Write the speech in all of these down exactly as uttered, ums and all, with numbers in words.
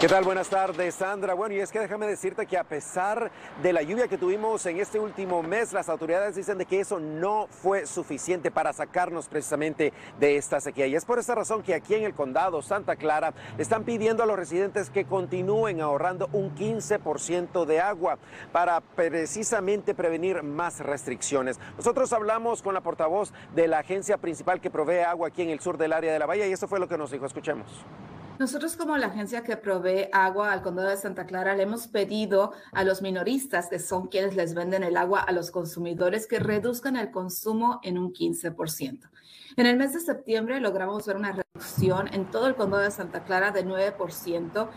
¿Qué tal? Buenas tardes, Sandra. Bueno, y es que déjame decirte que a pesar de la lluvia que tuvimos en este último mes, las autoridades dicen de que eso no fue suficiente para sacarnos precisamente de esta sequía. Y es por esta razón que aquí en el condado Santa Clara están pidiendo a los residentes que continúen ahorrando un quince por ciento de agua para precisamente prevenir más restricciones. Nosotros hablamos con la portavoz de la agencia principal que provee agua aquí en el sur del área de la Bahía y eso fue lo que nos dijo. Escuchemos. Nosotros como la agencia que provee agua al condado de Santa Clara le hemos pedido a los minoristas, que son quienes les venden el agua a los consumidores, que reduzcan el consumo en un quince por ciento. En el mes de septiembre logramos ver una reducción en todo el condado de Santa Clara de nueve por ciento.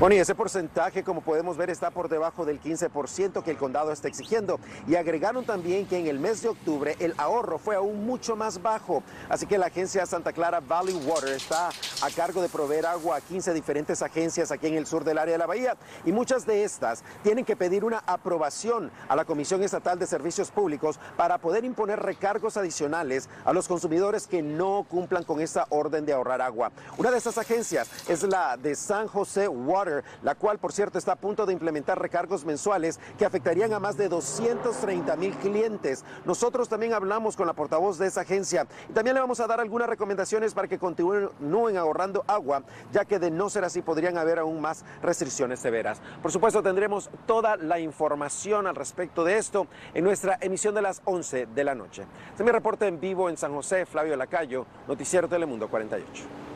Bueno, y ese porcentaje, como podemos ver, está por debajo del quince por ciento que el condado está exigiendo. Y agregaron también que en el mes de octubre el ahorro fue aún mucho más bajo. Así que la agencia Santa Clara Valley Water está a cargo de proveer agua a quince diferentes agencias aquí en el sur del área de la Bahía. Y muchas de estas tienen que pedir una aprobación a la Comisión Estatal de Servicios Públicos para poder imponer recargos adicionales a los consumidores que no cumplan con esta orden de ahorrar agua. Una de estas agencias es la de San José Water, la cual, por cierto, está a punto de implementar recargos mensuales que afectarían a más de doscientos treinta mil clientes. Nosotros también hablamos con la portavoz de esa agencia y también le vamos a dar algunas recomendaciones para que continúen ahorrando agua, ya que de no ser así podrían haber aún más restricciones severas. Por supuesto, tendremos toda la información al respecto de esto en nuestra emisión de las once de la noche. Este es mi reporte en vivo en San José, Flavio Lacayo, Noticiero Telemundo cuarenta y ocho.